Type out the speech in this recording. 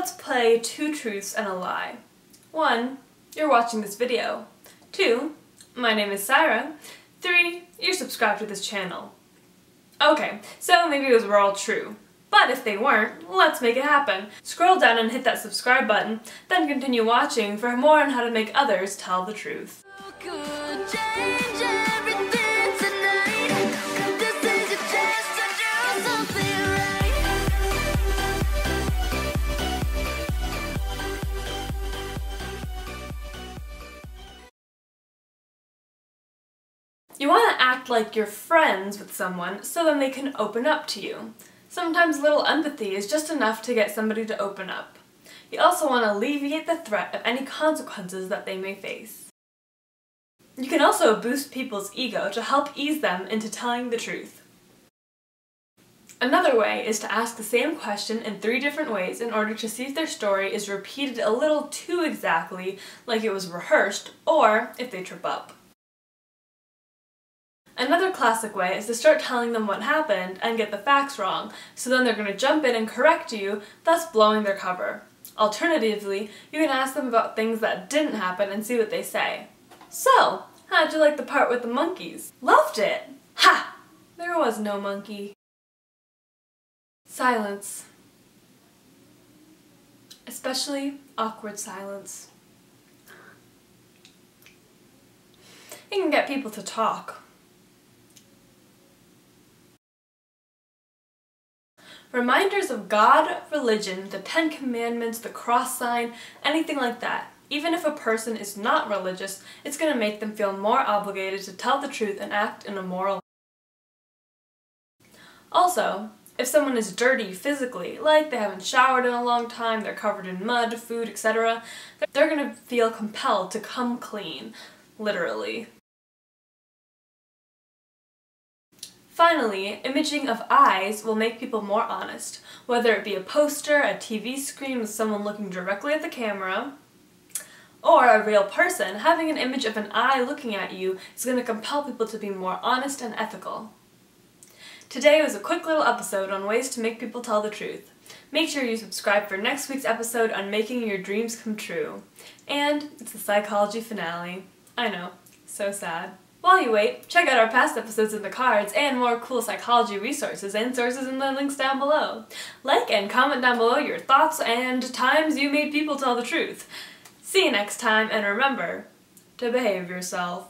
Let's play two truths and a lie. 1. You're watching this video. 2. My name is Saira. 3. You're subscribed to this channel. Okay, so maybe those were all true. But if they weren't, let's make it happen. Scroll down and hit that subscribe button, then continue watching for more on how to make others tell the truth. You want to act like you're friends with someone so then they can open up to you. Sometimes little empathy is just enough to get somebody to open up. You also want to alleviate the threat of any consequences that they may face. You can also boost people's ego to help ease them into telling the truth. Another way is to ask the same question in 3 different ways in order to see if their story is repeated a little too exactly, like it was rehearsed, or if they trip up. Another classic way is to start telling them what happened and get the facts wrong, so then they're going to jump in and correct you, thus blowing their cover. Alternatively, you can ask them about things that didn't happen and see what they say. So, how'd you like the part with the monkeys? Loved it! Ha! There was no monkey. Silence. Especially awkward silence. It can get people to talk. Reminders of God, religion, the 10 commandments, the cross sign, anything like that. Even if a person is not religious, it's going to make them feel more obligated to tell the truth and act in a moral way. Also, if someone is dirty physically, like they haven't showered in a long time, they're covered in mud, food, etc., they're going to feel compelled to come clean, literally. Finally, imaging of eyes will make people more honest, whether it be a poster, a TV screen with someone looking directly at the camera, or a real person. Having an image of an eye looking at you is going to compel people to be more honest and ethical. Today was a quick little episode on ways to make people tell the truth. Make sure you subscribe for next week's episode on making your dreams come true. And it's the psychology finale. I know, so sad. While you wait, check out our past episodes in the cards and more cool psychology resources and sources in the links down below. Like and comment down below your thoughts and times you made people tell the truth. See you next time, and remember to behave yourself.